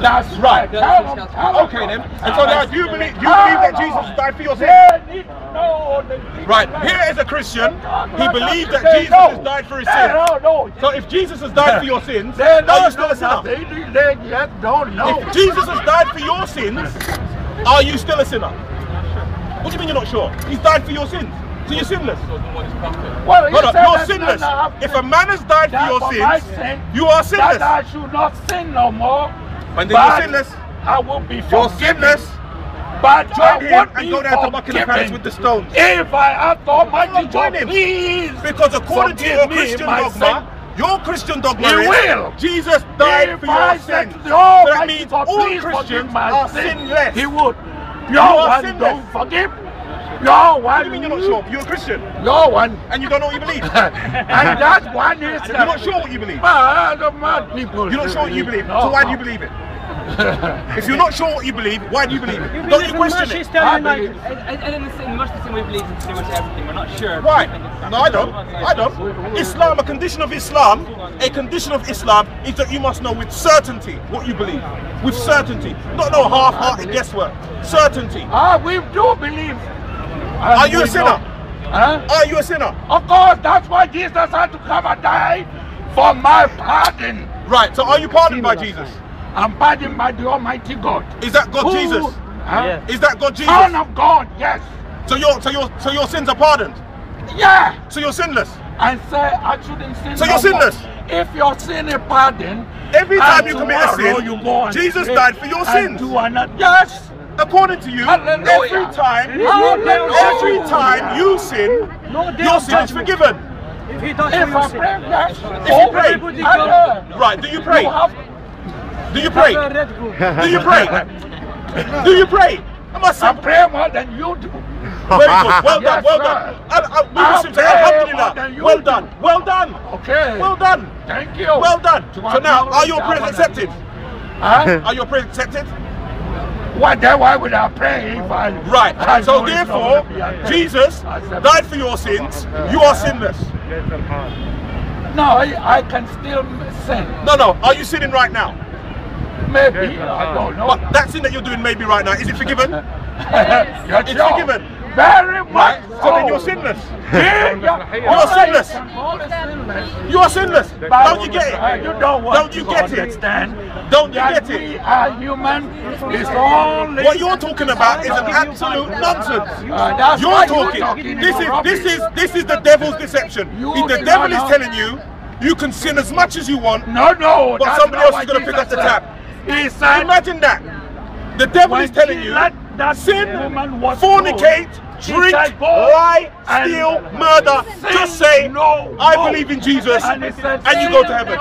That's right. Okay then. And so now you believe that Jesus died for your sins? Right. Here is a Christian. He believes that Jesus has died for his sins. So if Jesus has died for your sins, are you still a sinner? If Jesus has died for your sins, are you still a sinner? What do you mean you're not sure? He's died for your sins. So you're sinless. Well, you're sinless. If a man has died for your sins, you are sinless. I should not sin no more. And then you're sinless. I will be forgiven. You're sinless. But join him and go down to Buckingham Palace with the stones. If I have the Almighty God, please. Because according to your Christian dogma, Jesus died for your sins. So that means all Christians are sinless. He would. You don't forgive. No one. What do you mean you're not sure? You're a Christian. No one. And you don't know what you believe. And that one is... You're not sure what you believe. Mad people. You're not sure what you believe. So why do you believe it? If you're not sure what you believe, why do you believe it? Don't you question it? In much the same way we believe in pretty much everything. We're not sure. Right. No, I don't. I don't. Islam, a condition of Islam, a condition of Islam is that you must know with certainty what you believe. With certainty. Not no half-hearted guesswork. Certainty. We do believe. Are you a sinner? Huh? Are you a sinner? Of course, that's why Jesus had to come and die for my pardon. Right, so are you pardoned by Jesus? I'm pardoned by the Almighty God. Is that God Jesus? Huh? Is that God Jesus? Son of God, yes. So your sins are pardoned? Yeah. So you're sinless? I say I shouldn't sin. So you're sinless? If your sin is pardoned, every time you commit a sin, Jesus died for your sins. Yes. According to you, every time you sin, your sin is forgiven. If you pray, right? Do you pray? Do you pray? Do you pray? Do you pray? I pray more than you do. Very good. Well done. Well done. Well done. Well done. Okay. Well done. Thank you. Well done. So now, are your prayers accepted? Are your prayers accepted? Why would I pray if I... Right, so therefore, Jesus died for your sins, you are sinless. No, I can still sin. No, no, are you sinning right now? Maybe, I don't know. But that sin that you're doing maybe right now, is it forgiven? It's forgiven. Very much so. So then you're sinless. You're sinless. You are sinless. Don't you get it? Don't you get it? Don't you get it? We are human. What you're talking about is an absolute nonsense. You're talking. This is the devil's deception. The devil is telling you, you can sin as much as you want. No. But somebody else is going to pick up the tab. Imagine that. The devil is telling you. Sin, fornicate, drink, lie, steal, murder. Just say, I believe in Jesus, and you go to heaven.